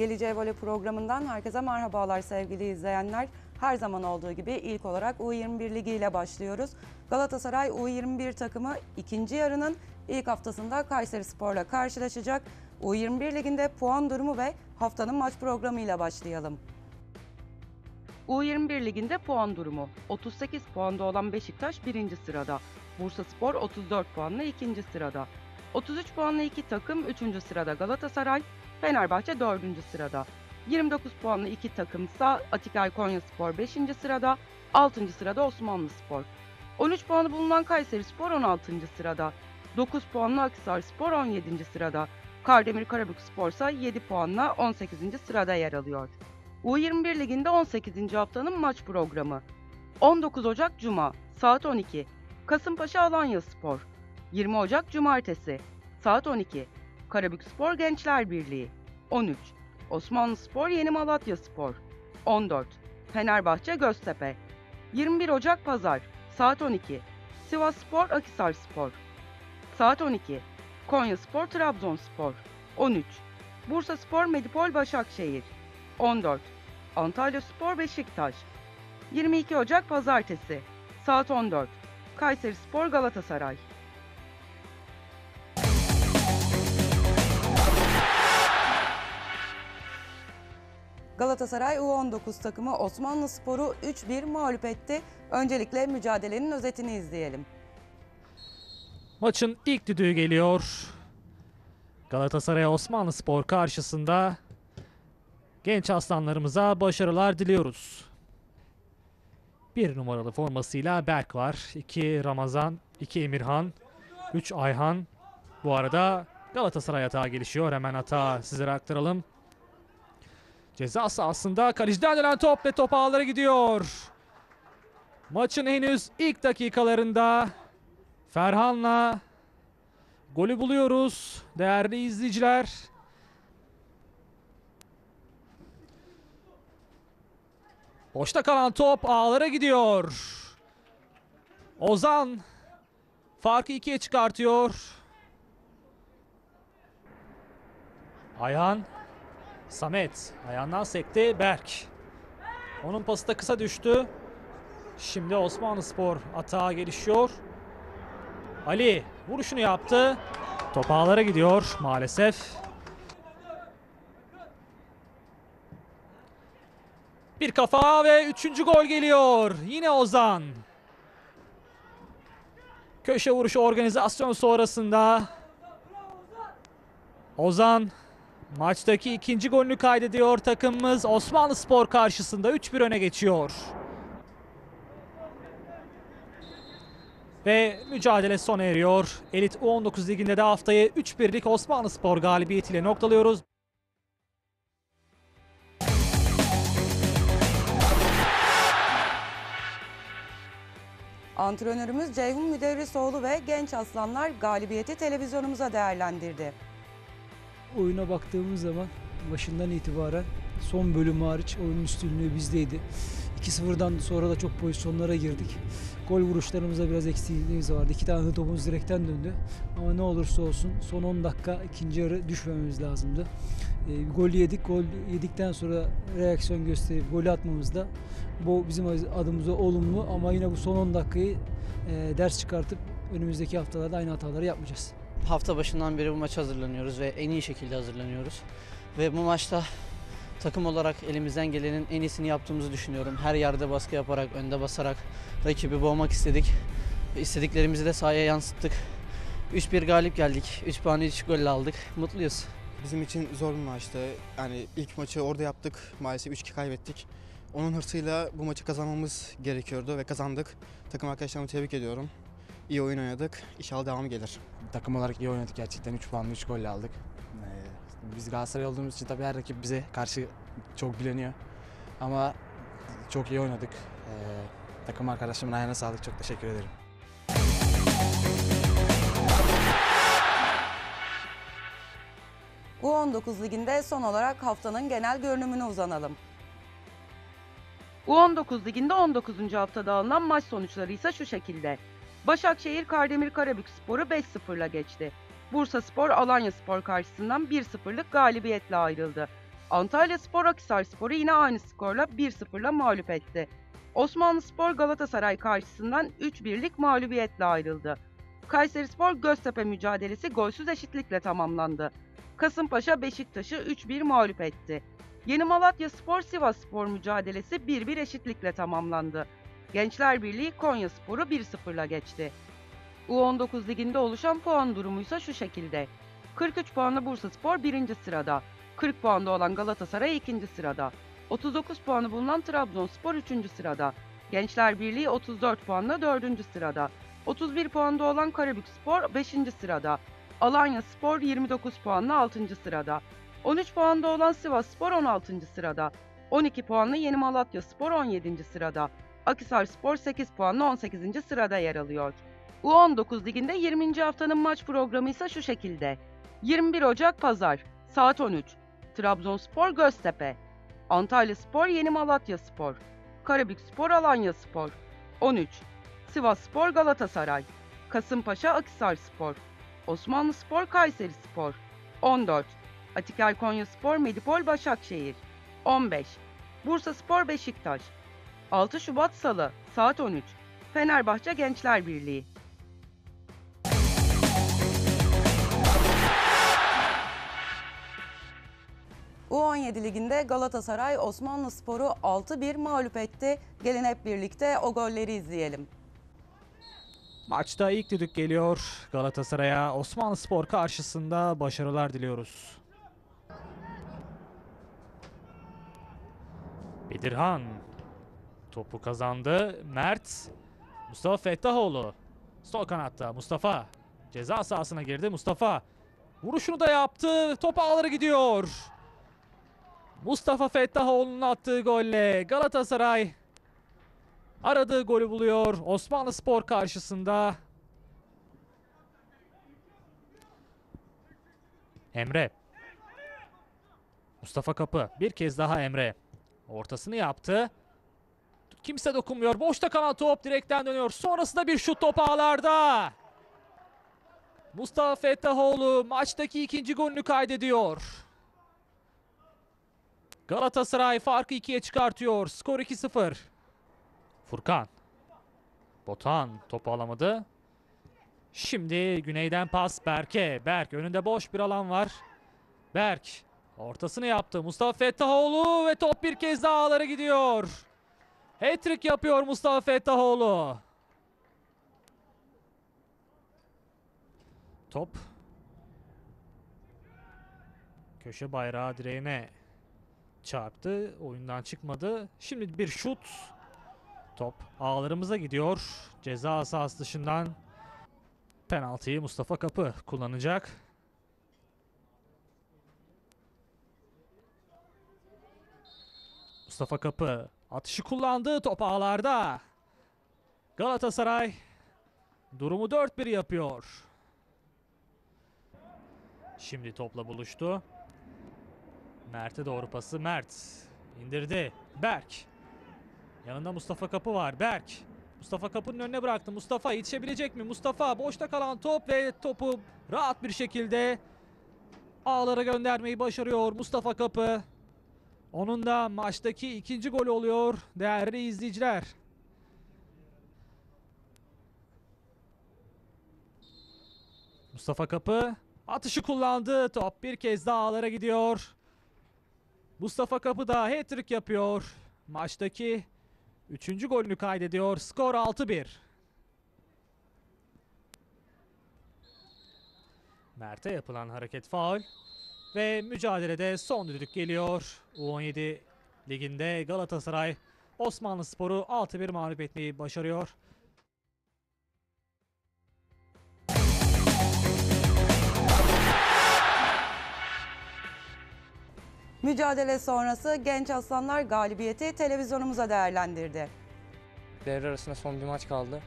Geleceğe Vole programından herkese merhabalar sevgili izleyenler. Her zaman olduğu gibi ilk olarak U21 Ligi ile başlıyoruz. Galatasaray U21 takımı ikinci yarının ilk haftasında Kayserispor'la karşılaşacak. U21 Ligi'nde puan durumu ve haftanın maç programı ile başlayalım. U21 Ligi'nde puan durumu: 38 puanda olan Beşiktaş 1. sırada, Bursaspor 34 puanla 2. sırada, 33 puanla iki takım 3. sırada Galatasaray, Fenerbahçe 4. sırada. 29 puanlı iki takımsa Atiker Konyaspor 5. sırada, 6. sırada Osmanlıspor. 13 puanı bulunan Kayserispor 16. sırada, 9 puanlı Akhisarspor 17. sırada, Kardemir Karabük Spor ise 7 puanla 18. sırada yer alıyor. U21 Ligi'nde 18. haftanın maç programı: 19 Ocak Cuma saat 12 Kasımpaşa Alanya Spor, 20 Ocak Cumartesi saat 12 Karabükspor Gençler Birliği, 13 Osmanlıspor Yeni Malatya Spor, 14 Fenerbahçe Göztepe, 21 Ocak Pazar saat 12 Sivas Spor Akhisarspor, saat 12 Konyaspor Trabzon Spor, 13 Bursaspor Medipol Başakşehir, 14 Antalya Spor Beşiktaş, 22 Ocak Pazartesi saat 14 Kayserispor Galatasaray. Galatasaray U19 takımı Osmanlıspor'u 3-1 mağlup etti. Öncelikle mücadelenin özetini izleyelim. Maçın ilk düdüğü geliyor. Galatasaray Osmanlıspor karşısında genç aslanlarımıza başarılar diliyoruz. 1 numaralı formasıyla Berk var. 2 Ramazan, 2 Emirhan, 3 Ayhan. Bu arada Galatasaray hata gelişiyor. Hemen hata sizlere aktaralım. Ceza sahasında kaleciden dönen top ve top ağlara gidiyor. Maçın henüz ilk dakikalarında Ferhan'la golü buluyoruz değerli izleyiciler. Boşta kalan top ağlara gidiyor. Ozan farkı 2'ye çıkartıyor. Ayhan, Samet ayağından sekti. Berk, onun pası da kısa düştü. Şimdi Osmanlıspor atağa gelişiyor. Ali vuruşunu yaptı. Top ağlara gidiyor maalesef. Bir kafa ve 3. gol geliyor. Yine Ozan. Köşe vuruşu organizasyon sonrasında Ozan maçtaki 2. golünü kaydediyor. Takımımız Osmanlıspor karşısında 3-1 öne geçiyor. Ve mücadele sona eriyor. Elit U19 liginde de haftayı 3-1'lik Osmanlıspor galibiyetiyle noktalıyoruz. Antrenörümüz Ceyhun Müderrisoğlu ve genç aslanlar galibiyeti televizyonumuza değerlendirdi. Oyuna baktığımız zaman başından itibaren son bölüm hariç oyunun üstünlüğü bizdeydi. 2-0'dan sonra da çok pozisyonlara girdik. Gol vuruşlarımızda biraz eksikliğimiz vardı. 2 tane topumuz direkten döndü. Ama ne olursa olsun son 10 dakika ikinci yarı düşmememiz lazımdı. Gol yedik. Gol yedikten sonra reaksiyon gösterip golü atmamızda bu bizim adımıza olumlu, ama yine bu son 10 dakikayı ders çıkartıp önümüzdeki haftalarda aynı hataları yapmayacağız. Hafta başından beri bu maça hazırlanıyoruz ve en iyi şekilde hazırlanıyoruz. Ve bu maçta takım olarak elimizden gelenin en iyisini yaptığımızı düşünüyorum. Her yerde baskı yaparak, önde basarak rakibi boğmak istedik. İstediklerimizi de sahaya yansıttık. 3-1 galip geldik. 3 puanı 3 golle aldık. Mutluyuz. Bizim için zor bir maçtı. Yani ilk maçı orada yaptık. Maalesef 3-2 kaybettik. Onun hırsıyla bu maçı kazanmamız gerekiyordu ve kazandık. Takım arkadaşlarımı tebrik ediyorum. İyi oyun oynadık. İnşallah devamı gelir. Takım olarak iyi oynadık gerçekten. 3 puanla 3 golle aldık. Biz Galatasaray olduğumuz için tabii her rakip bize karşı çok bileniyor. Ama çok iyi oynadık. Takım arkadaşlarımın ayağına sağlık. Çok teşekkür ederim. U19 Ligi'nde son olarak haftanın genel görünümüne uzanalım. U19 Ligi'nde 19. haftada alınan maç sonuçları ise şu şekilde. Başakşehir Kardemir Karabük Spor'u 5-0'la geçti. Bursaspor Alanya Spor karşısından 1-0'lık galibiyetle ayrıldı. Antalya Spor Akhisarspor'u yine aynı skorla 1-0'la mağlup etti. Osmanlıspor Galatasaray karşısından 3-1'lik mağlubiyetle ayrıldı. Kayserispor Göztepe mücadelesi golsüz eşitlikle tamamlandı. Kasımpaşa Beşiktaş'ı 3-1 mağlup etti. Yeni Malatya Spor Sivas Spor mücadelesi 1-1 eşitlikle tamamlandı. Gençler Birliği Konyaspor'u 1-0'la geçti. U19 liginde oluşan puan durumuysa şu şekilde. 43 puanlı Bursaspor 1. sırada, 40 puanda olan Galatasaray 2. sırada, 39 puanı bulunan Trabzonspor 3. sırada, Gençler Birliği 34 puanla 4. sırada, 31 puanda olan Karabük Spor 5. sırada, Alanya Spor 29 puanla 6. sırada, 13 puanda olan Sivas Spor 16. sırada, 12 puanlı Yeni Malatya Spor 17. sırada, Akhisarspor 8 puanla 18. sırada yer alıyor. U19 liginde 20. haftanın maç programı ise şu şekilde. 21 Ocak Pazar saat 13 Trabzonspor Göztepe, Antalyaspor Yeni Malatya Spor, Karabükspor Alanya Spor 13, Sivasspor Galatasaray, Kasımpaşa Akhisarspor, Osmanlıspor Kayserispor 14, Atiker Konyaspor Medipol Başakşehir 15, Bursaspor Beşiktaş 6 Şubat Salı saat 13 Fenerbahçe Gençler Birliği. U17 liginde Galatasaray Osmanlıspor'u 6-1 mağlup etti. Gelin hep birlikte o golleri izleyelim. Maçta ilk düdük geliyor. Galatasaray'a Osmanlıspor karşısında başarılar diliyoruz. Bedirhan topu kazandı. Mert, Mustafa Fettahoğlu sol kanatta. Mustafa ceza sahasına girdi. Mustafa vuruşunu da yaptı. Top ağlara gidiyor. Mustafa Fettahoğlu'nun attığı golle Galatasaray aradığı golü buluyor Osmanlıspor karşısında. Emre. Mustafa Kapı. Bir kez daha Emre. Ortasını yaptı. Kimse dokunmuyor. Boşta kalan top direkten dönüyor. Sonrasında bir şut top ağlarda. Mustafa Fettahoğlu maçtaki ikinci golünü kaydediyor. Galatasaray farkı 2'ye çıkartıyor. Skor 2-0. Furkan. Botan topu alamadı. Şimdi güneyden pas Berk'e. Berk önünde boş bir alan var. Berk ortasını yaptı. Mustafa Fettahoğlu ve top bir kez daha ağlara gidiyor. Hat-trick yapıyor Mustafa Fettahoğlu. Top köşe bayrağı direğine çarptı. Oyundan çıkmadı. Şimdi bir şut. Top ağlarımıza gidiyor. Ceza sahası dışından penaltıyı Mustafa Kapı kullanacak. Mustafa Kapı atışı kullandı. Top ağlarda. Galatasaray durumu 4-1 yapıyor. Şimdi topla buluştu. Mert'e doğru pası. Mert indirdi. Berk. Yanında Mustafa Kapı var. Berk. Mustafa Kapı'nın önüne bıraktı. Mustafa yetişebilecek mi? Mustafa boşta kalan top ve topu rahat bir şekilde ağlara göndermeyi başarıyor Mustafa Kapı. Onun da maçtaki ikinci golü oluyor değerli izleyiciler. Mustafa Kapı atışı kullandı. Top bir kez daha ağlara gidiyor. Mustafa Kapı da hat-trick yapıyor. Maçtaki 3. golünü kaydediyor. Skor 6-1. Mert'e yapılan hareket faul. Ve mücadelede son düdük geliyor. U17 liginde Galatasaray Osmanlıspor'u 6-1 mağlup etmeyi başarıyor. Mücadele sonrası Genç Aslanlar galibiyeti televizyonumuza değerlendirdi. Devre arasında son bir maç kaldı.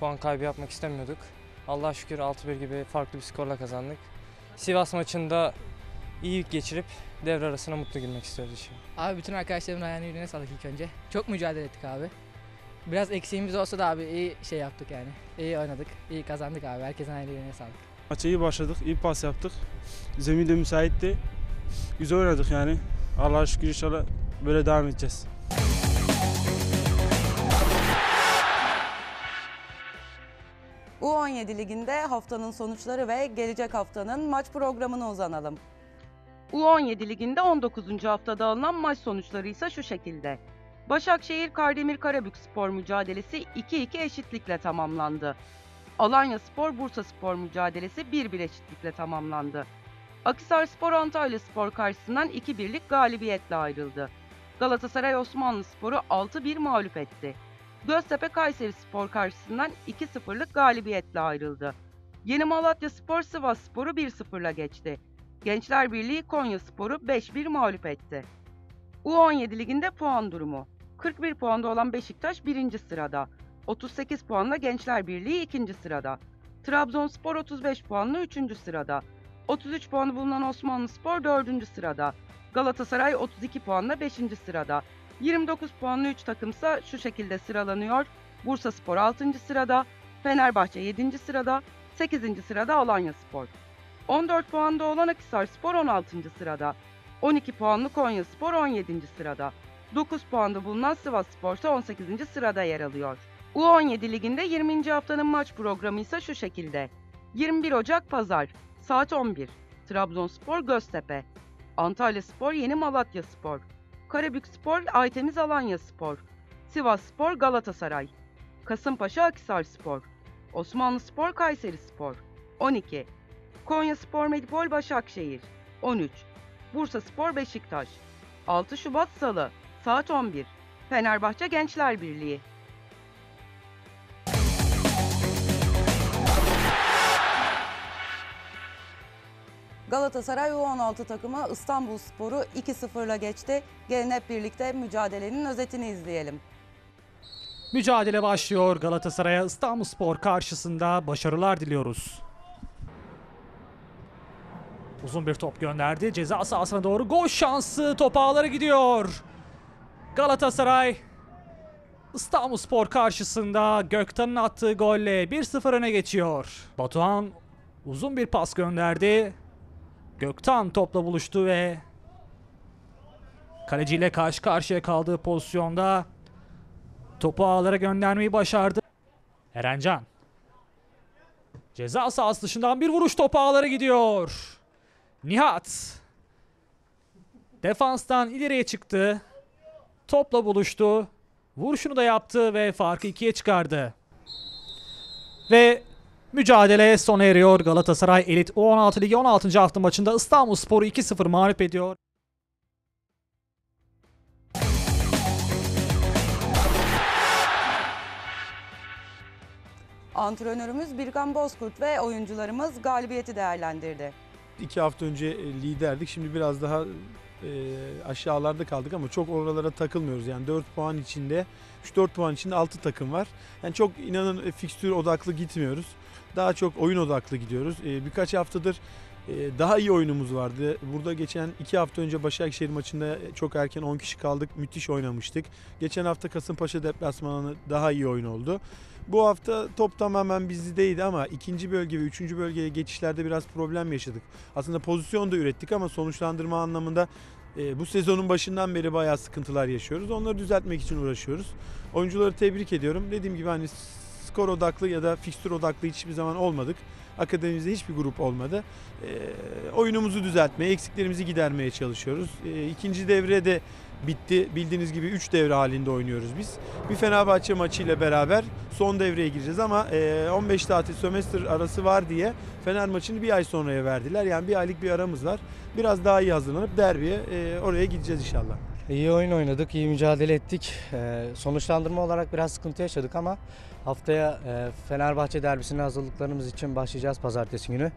Puan kaybı yapmak istemiyorduk. Allah'a şükür 6-1 gibi farklı bir skorla kazandık. Sivas maçında iyi geçirip devre arasına mutlu girmek istiyoruz şimdi. Abi bütün arkadaşlarımın ayağını yüreğine sağlık ilk önce. Çok mücadele ettik abi. Biraz eksiğimiz olsa da abi iyi şey yaptık yani. İyi oynadık, iyi kazandık abi. Herkesin ayağını yüreğine sağlık. Maça iyi başladık, iyi pas yaptık. Zemin de müsaitti. Güzel oynadık yani. Allah'a şükür inşallah böyle devam edeceğiz. U17 Ligi'nde haftanın sonuçları ve gelecek haftanın maç programına uzanalım. U17 Ligi'nde 19. haftada alınan maç sonuçları ise şu şekilde. Başakşehir Kardemir Karabük Spor mücadelesi 2-2 eşitlikle tamamlandı. Alanya Spor Bursaspor mücadelesi 1-1 eşitlikle tamamlandı. Akhisarspor Antalya Spor karşısından 2-1'lik galibiyetle ayrıldı. Galatasaray Osmanlıspor'u 6-1 mağlup etti. Göztepe Kayserispor karşısından 2-0'lık galibiyetle ayrıldı. Yeni Malatya Spor Sivas Spor'u 1-0'la geçti. Gençler Birliği Konyaspor'u 5-1 mağlup etti. U17 Ligi'nde puan durumu. 41 puanda olan Beşiktaş 1. sırada. 38 puanla Gençler Birliği 2. sırada. Trabzonspor 35 puanla 3. sırada. 33 puanı bulunan Osmanlıspor 4. sırada. Galatasaray 32 puanla 5. sırada. 29 puanlı 3 takımsa şu şekilde sıralanıyor. Bursaspor 6. sırada, Fenerbahçe 7. sırada, 8. sırada Alanya Spor. 14 puanda olan Akhisarspor 16. sırada. 12 puanlı Konyaspor 17. sırada. 9 puanda bulunan Sivas Spor ise 18. sırada yer alıyor. U17 Ligi'nde 20. haftanın maç programı ise şu şekilde. 21 Ocak Pazar saat 11. Trabzonspor Göztepe. Antalyaspor Yeni Malatya Spor. Karabükspor Aytemiz Alanya Spor. Sivasspor Galatasaray. Kasımpaşa Akhisarspor. Osmanlıspor Kayserispor 12. Konyaspor Medipol Başakşehir 13. Bursaspor Beşiktaş 6 Şubat Salı saat 11. Fenerbahçe Gençler Birliği. Galatasaray U16 takımı İstanbul Spor'u 2-0'la geçti. Gelin hep birlikte mücadelenin özetini izleyelim. Mücadele başlıyor. Galatasaray'a İstanbul Spor karşısında başarılar diliyoruz. Uzun bir top gönderdi. Ceza sahasına doğru gol şansı. Top ağlara gidiyor. Galatasaray İstanbul Spor karşısında Gökten'in attığı golle 1-0 öne geçiyor. Batuhan uzun bir pas gönderdi. Gökten topla buluştu ve kaleciyle karşı karşıya kaldığı pozisyonda topu ağlara göndermeyi başardı. Erencan. Ceza sahası dışından bir vuruş, topu ağlara gidiyor. Nihat. Defanstan ileriye çıktı. Topla buluştu. Vuruşunu da yaptı ve farkı 2'ye çıkardı. Ve mücadele sona eriyor. Galatasaray Elit U16 Ligi 16. hafta maçında İstanbulspor'u 2-0 mağlup ediyor. Antrenörümüz Birkan Bozkurt ve oyuncularımız galibiyeti değerlendirdi. 2 hafta önce liderdik. Şimdi biraz daha aşağılarda kaldık ama çok oralara takılmıyoruz. Yani 4 puan içinde, 3-4 puan içinde 6 takım var. Yani çok inanın fikstür odaklı gitmiyoruz. Daha çok oyun odaklı gidiyoruz. Birkaç haftadır daha iyi oyunumuz vardı. Burada geçen 2 hafta önce Başakşehir maçında çok erken 10 kişi kaldık. Müthiş oynamıştık. Geçen hafta Kasımpaşa deplasmanı daha iyi oyun oldu. Bu hafta top tamamen bizdeydi ama ikinci bölge ve üçüncü bölgeye geçişlerde biraz problem yaşadık. Aslında pozisyon da ürettik ama sonuçlandırma anlamında bu sezonun başından beri bayağı sıkıntılar yaşıyoruz. Onları düzeltmek için uğraşıyoruz. Oyuncuları tebrik ediyorum. Dediğim gibi hani skor odaklı ya da fikstür odaklı hiçbir zaman olmadık. Akademimizde hiçbir grup olmadı. Oyunumuzu düzeltmeye, eksiklerimizi gidermeye çalışıyoruz. İkinci devre de bitti. Bildiğiniz gibi 3 devre halinde oynuyoruz biz. Bir Fenerbahçe maçıyla beraber son devreye gireceğiz ama 15 tatil sömestr arası var diye Fener maçını bir ay sonraya verdiler. Yani bir aylık bir aramız var. Biraz daha iyi hazırlanıp derbiye oraya gideceğiz inşallah. İyi oyun oynadık, iyi mücadele ettik. Sonuçlandırma olarak biraz sıkıntı yaşadık ama haftaya Fenerbahçe derbisine hazırlıklarımız için başlayacağız pazartesi günü.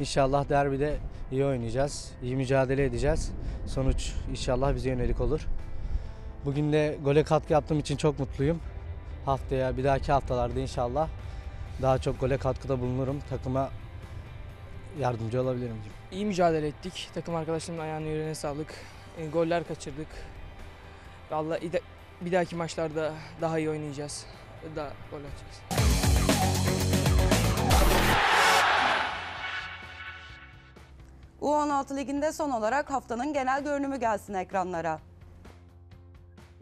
İnşallah derbide iyi oynayacağız, iyi mücadele edeceğiz. Sonuç inşallah bize yönelik olur. Bugün de gole katkı yaptığım için çok mutluyum. Haftaya, bir dahaki haftalarda inşallah daha çok gole katkıda bulunurum. Takıma yardımcı olabilirim. İyi mücadele ettik. Takım arkadaşlarımın ayağına yüreğine sağlık. Goller kaçırdık. Vallahi bir dahaki maçlarda daha iyi oynayacağız. Daha gol atacağız. U16 Ligi'nde son olarak haftanın genel görünümü gelsin ekranlara.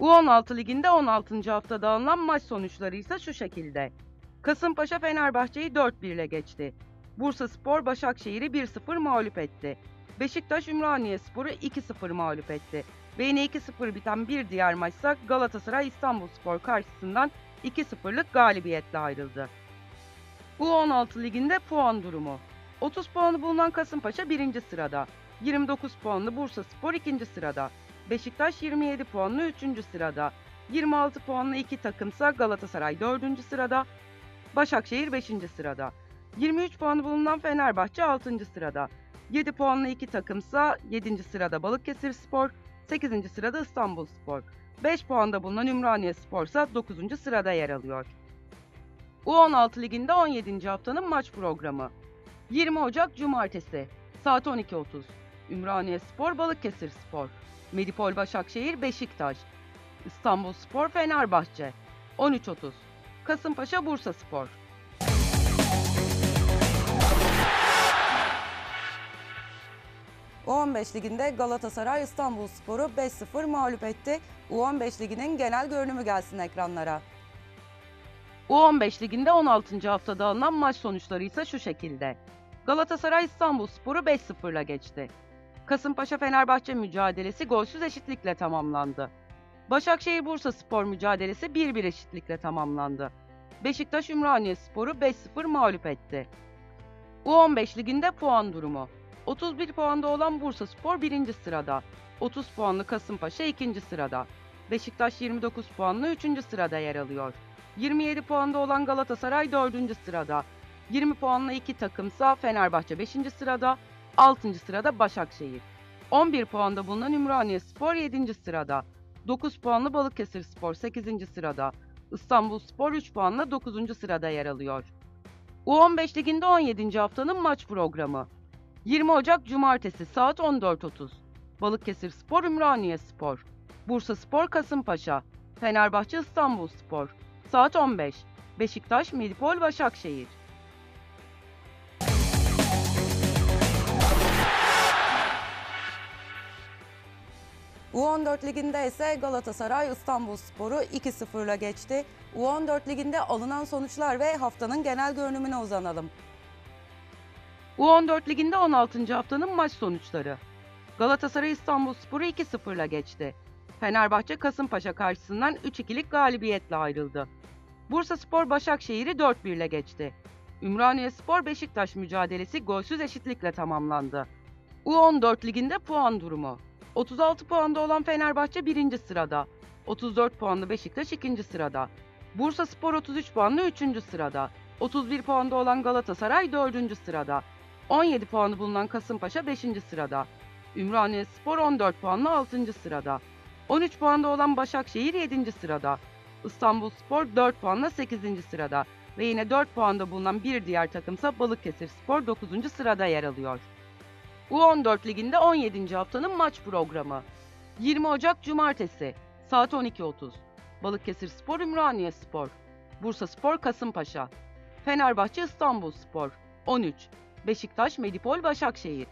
U16 Ligi'nde 16. hafta dağılan maç sonuçları ise şu şekilde. Kasımpaşa Fenerbahçe'yi 4-1 ile geçti. Bursaspor Başakşehir'i 1-0 mağlup etti. Beşiktaş Ümraniyespor'u 2-0 mağlup etti. Ve yine 2-0 biten bir diğer maçsa Galatasaray İstanbul Spor karşısından 2-0'lık galibiyetle ayrıldı. U16 Ligi'nde puan durumu. 30 puanı bulunan Kasımpaşa 1. sırada, 29 puanlı Bursaspor 2. sırada, Beşiktaş 27 puanlı 3. sırada, 26 puanlı iki takımsa Galatasaray 4. sırada, Başakşehir 5. sırada, 23 puanı bulunan Fenerbahçe 6. sırada, 7 puanlı iki takımsa 7. sırada Balıkesir Spor, 8. sırada İstanbul Spor, 5 puanda bulunan Ümraniyespor ise 9. sırada yer alıyor. U16 Ligi'nde 17. haftanın maç programı. 20 Ocak Cumartesi saat 12:30 Ümraniyespor Balıkesir Spor, Medipol Başakşehir Beşiktaş, İstanbul Spor Fenerbahçe, 13:30 Kasımpaşa Bursaspor. U15 Ligi'nde Galatasaray İstanbulspor'u 5-0 mağlup etti. U15 Ligi'nin genel görünümü gelsin ekranlara. U15 Ligi'nde 16. hafta dağılan maç sonuçları ise şu şekilde. Galatasaray İstanbulspor'u 5-0 ile geçti. Kasımpaşa Fenerbahçe mücadelesi golsüz eşitlikle tamamlandı. Başakşehir Bursaspor mücadelesi 1-1 eşitlikle tamamlandı. Beşiktaş Ümraniyespor'u 5-0 mağlup etti. U15 Ligi'nde puan durumu. 31 puanda olan Bursaspor 1. sırada, 30 puanlı Kasımpaşa 2. sırada, Beşiktaş 29 puanlı 3. sırada yer alıyor. 27 puanda olan Galatasaray 4. sırada, 20 puanlı iki takımsa Fenerbahçe 5. sırada, 6. sırada Başakşehir. 11 puanda bulunan Ümraniyespor 7. sırada, 9 puanlı Balıkesirspor 8. sırada, İstanbulspor 3 puanla 9. sırada yer alıyor. U15 Ligi'nde 17. haftanın maç programı. 20 Ocak Cumartesi saat 14:30 Balıkesirspor Ümraniyespor, Bursaspor Kasımpaşa, Fenerbahçe İstanbulspor saat 15, Beşiktaş Medipol Başakşehir. U14 Ligi'nde ise Galatasaray İstanbulspor'u 2-0 ile geçti. U14 Ligi'nde alınan sonuçlar ve haftanın genel görünümüne uzanalım. U14 Ligi'nde 16. haftanın maç sonuçları. Galatasaray İstanbulspor'u 2-0 ile geçti. Fenerbahçe Kasımpaşa karşısından 3-2'lik galibiyetle ayrıldı. Bursaspor Başakşehir'i 4-1 ile geçti. Ümraniyespor Beşiktaş mücadelesi golsüz eşitlikle tamamlandı. U14 Ligi'nde puan durumu. 36 puanda olan Fenerbahçe 1. sırada, 34 puanlı Beşiktaş 2. sırada, Bursaspor 33 puanlı 3. sırada, 31 puanda olan Galatasaray 4. sırada, 17 puanı bulunan Kasımpaşa 5. sırada, Ümraniyespor 14 puanla 6. sırada, 13 puanda olan Başakşehir 7. sırada, İstanbulspor 4 puanla 8. sırada ve yine 4 puanda bulunan bir diğer takımsa Balıkesirspor 9. sırada yer alıyor. U14 Ligi'nde 17. haftanın maç programı. 20 Ocak Cumartesi saat 12:30 Balıkesirspor Ümraniyespor, Bursaspor Kasımpaşa, Fenerbahçe İstanbulspor 13, Beşiktaş Medipol Başakşehir.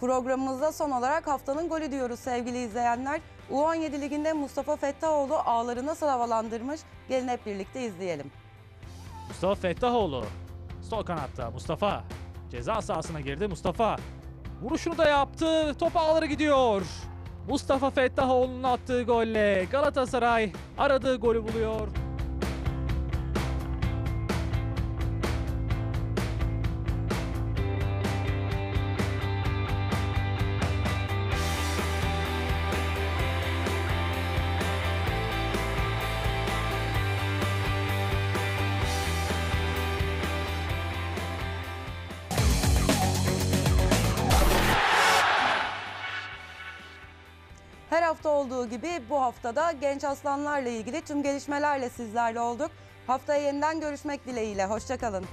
Programımızda son olarak haftanın golü diyoruz sevgili izleyenler. U17 Ligi'nde Mustafa Fettahoğlu ağları nasıl havalandırmış? Gelin hep birlikte izleyelim. Mustafa Fettahoğlu sol kanatta, Mustafa ceza sahasına girdi, Mustafa vuruşunu da yaptı, top ağları gidiyor. Mustafa Fettahoğlu'nun attığı golle Galatasaray aradığı golü buluyor. Her hafta olduğu gibi bu haftada genç aslanlarla ilgili tüm gelişmelerle sizlerle olduk. Haftaya yeniden görüşmek dileğiyle. Hoşça kalın.